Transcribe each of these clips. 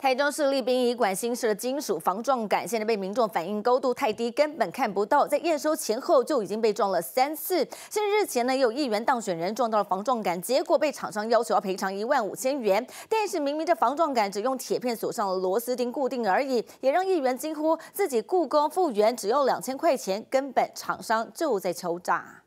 台中市立殡仪馆新设金属防撞杆，现在被民众反映高度太低，根本看不到。在验收前后就已经被撞了3次。甚至日前呢，也有议员当选人撞到了防撞杆，结果被厂商要求要赔偿15000元。但是明明这防撞杆只用铁片锁上了螺丝钉固定而已，也让议员惊呼自己雇工复原只要2000块钱，根本厂商就在敲诈。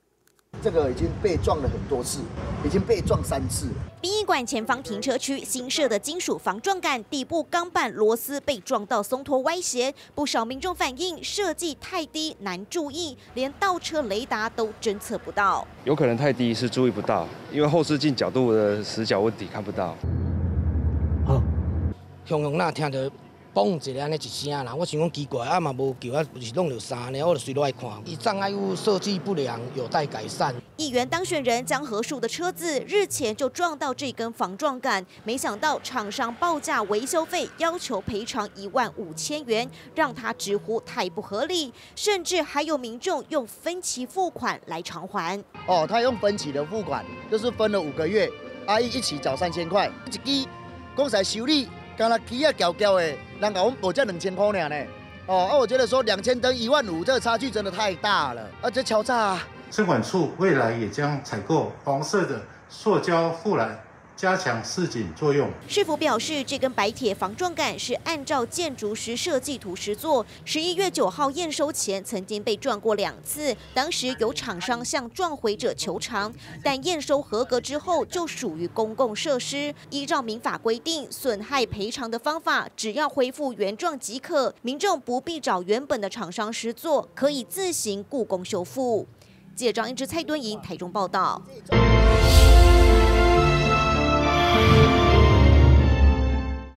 这个已经被撞了很多次，已经被撞3次了。殡仪馆前方停车区新设的金属防撞杆底部钢板螺丝被撞到松脱歪斜，不少民众反映设计太低难注意，连倒车雷达都侦测不到。有可能太低是注意不到，因为后视镜角度的死角问题看不到。好，雄雄那听着。 嘣一个安尼一声啦，我想讲奇怪，啊嘛无叫啊，是弄着三呢，我就随落来看。伊障碍物设计不良，有待改善。议员当选人江和树的车子日前就撞到这根防撞杆，没想到厂商报价维修费要求赔偿15000元，让他直呼太不合理，甚至还有民众用分期付款来偿还。哦，他用分期的付款，就是分了5个月，一起缴3000块，一支公司修理。 刚才起啊，高高的，人家我们报价2000块呢，哦，我觉得说2000跟15000，这个差距真的太大了，而且敲诈啊。生管处未来也将采购黄色的塑胶护栏，加强示警作用。市府表示，这根白铁防撞杆是按照建筑师设计图实作，11月9号验收前曾经被撞过2次，当时有厂商向撞毁者求偿，但验收合格之后就属于公共设施，依照民法规定，损害赔偿的方法只要恢复原状即可，民众不必找原本的厂商实作，可以自行雇工修复。记者张一之、蔡敦莹台中报道。